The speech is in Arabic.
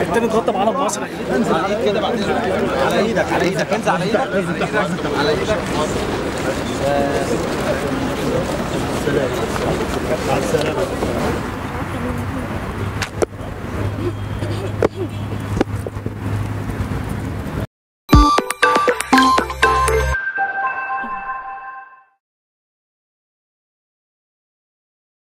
التاني اتغطى بعلم مصر. انزل على ايدك كده بعدين، على ايدك، على ايدك، انزل على ايدك، على ايدك. السلام، مع السلامة.